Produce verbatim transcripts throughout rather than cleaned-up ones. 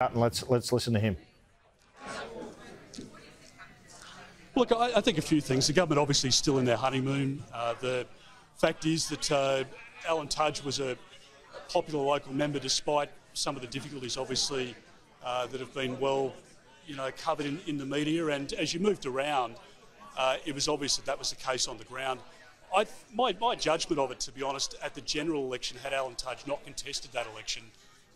out and let's let's listen to him. Look, I, I think a few things. The government obviously is still in their honeymoon. Uh, the fact is that uh, Alan Tudge was a popular local member, despite some of the difficulties, obviously, uh, that have been well, you know, covered in, in the media. And as you moved around, uh, it was obvious that that was the case on the ground. I, my, my judgment of it, to be honest, at the general election, had Alan Tudge not contested that election,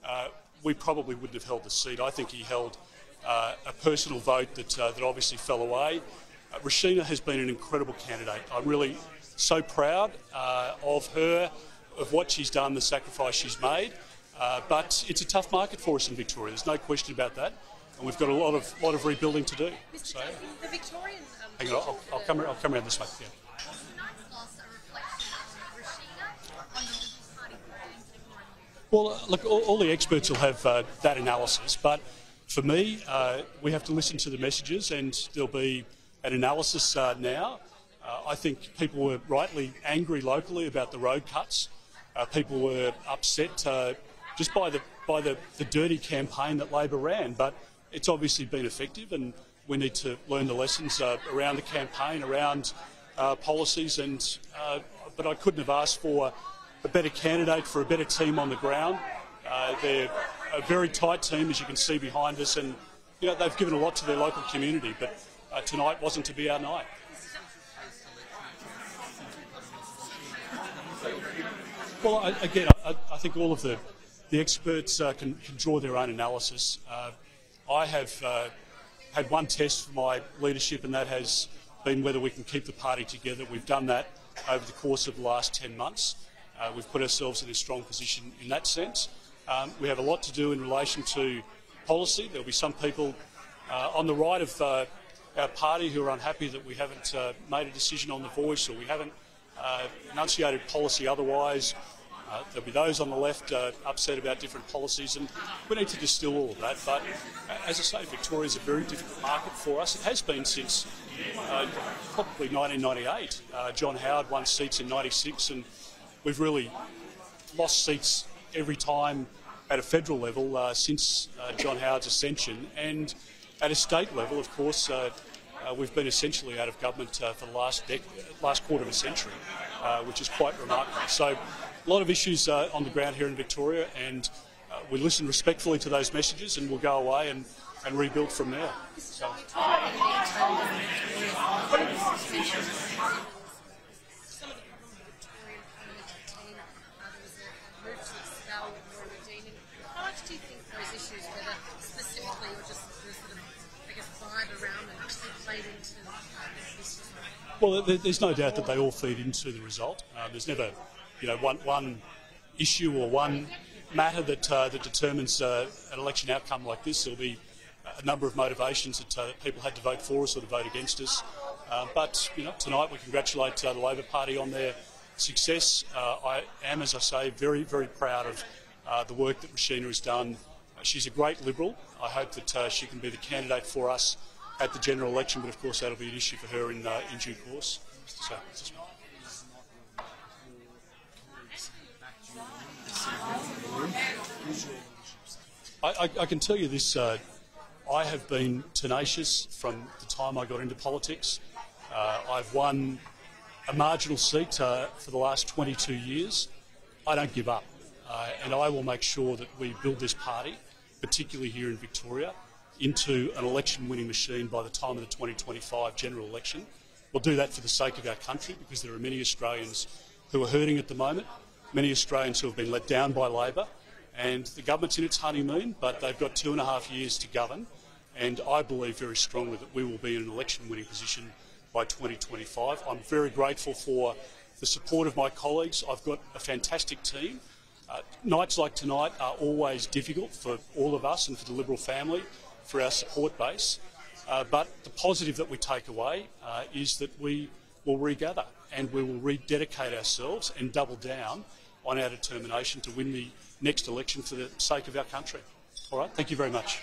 uh, we probably wouldn't have held the seat. I think he held uh, a personal vote that, uh, that obviously fell away. Uh, Roshena has been an incredible candidate. I'm really so proud uh, of her, of what she's done, the sacrifice she's made. Uh, but it's a tough market for us in Victoria. There's no question about that. And we've got a lot of, lot of rebuilding to do. Mister So, Johnson, the Victorian... Um, hang on, I'll, I'll, come, I'll come around this way. Yeah. Well, look, all, all the experts will have uh, that analysis, but for me, uh, we have to listen to the messages, and there'll be an analysis uh, now. Uh, I think people were rightly angry locally about the road cuts. Uh, people were upset uh, just by the by the, the dirty campaign that Labor ran, but it's obviously been effective, and we need to learn the lessons uh, around the campaign, around uh, policies, and uh, but I couldn't have asked for a better candidate for a better team on the ground. Uh, they're a very tight team, as you can see behind us, and you know, they've given a lot to their local community, but uh, tonight wasn't to be our night. Well, I, again, I, I think all of the, the experts uh, can, can draw their own analysis. Uh, I have uh, had one test for my leadership, and that has been whether we can keep the party together. We've done that over the course of the last ten months. Uh, we've put ourselves in a strong position in that sense. Um, we have a lot to do in relation to policy. There'll be some people uh, on the right of uh, our party who are unhappy that we haven't uh, made a decision on the voice, or we haven't uh, enunciated policy otherwise. Uh, there'll be those on the left uh, upset about different policies, and we need to distill all of that. But uh, as I say, Victoria's a very difficult market for us. It has been since uh, probably nineteen ninety-eight. Uh, John Howard won seats in ninety-six, and we've really lost seats every time at a federal level uh, since uh, John Howard's ascension. And at a state level, of course, uh, uh, we've been essentially out of government uh, for the last, last quarter of a century, uh, which is quite remarkable. So a lot of issues uh, on the ground here in Victoria, and uh, we listen respectfully to those messages, and we'll go away and, and rebuild from there. So. Well, there's no doubt that they all feed into the result. Uh, there's never, you know, one one issue or one matter that uh, that determines uh, an election outcome like this. There'll be a number of motivations that uh, people had to vote for us or to vote against us. Uh, but you know, tonight we congratulate uh, the Labor Party on their success. Uh, I am, as I say, very very proud of uh, the work that Roshena has done. She's a great Liberal. I hope that uh, she can be the candidate for us at the general election, but of course that'll be an issue for her in, uh, in due course. So. I, I, I can tell you this, uh, I have been tenacious from the time I got into politics. Uh, I've won a marginal seat uh, for the last twenty-two years. I don't give up, uh, and I will make sure that we build this party, particularly here in Victoria, into an election-winning machine by the time of the twenty twenty-five general election. We'll do that for the sake of our country, because there are many Australians who are hurting at the moment, many Australians who have been let down by Labor, and the government's in its honeymoon, but they've got two and a half years to govern, and I believe very strongly that we will be in an election-winning position by twenty twenty-five. I'm very grateful for the support of my colleagues. I've got a fantastic team. Uh, nights like tonight are always difficult for all of us and for the Liberal family, for our support base, uh, but the positive that we take away uh, is that we will regather and we will rededicate ourselves and double down on our determination to win the next election for the sake of our country. All right, thank you very much.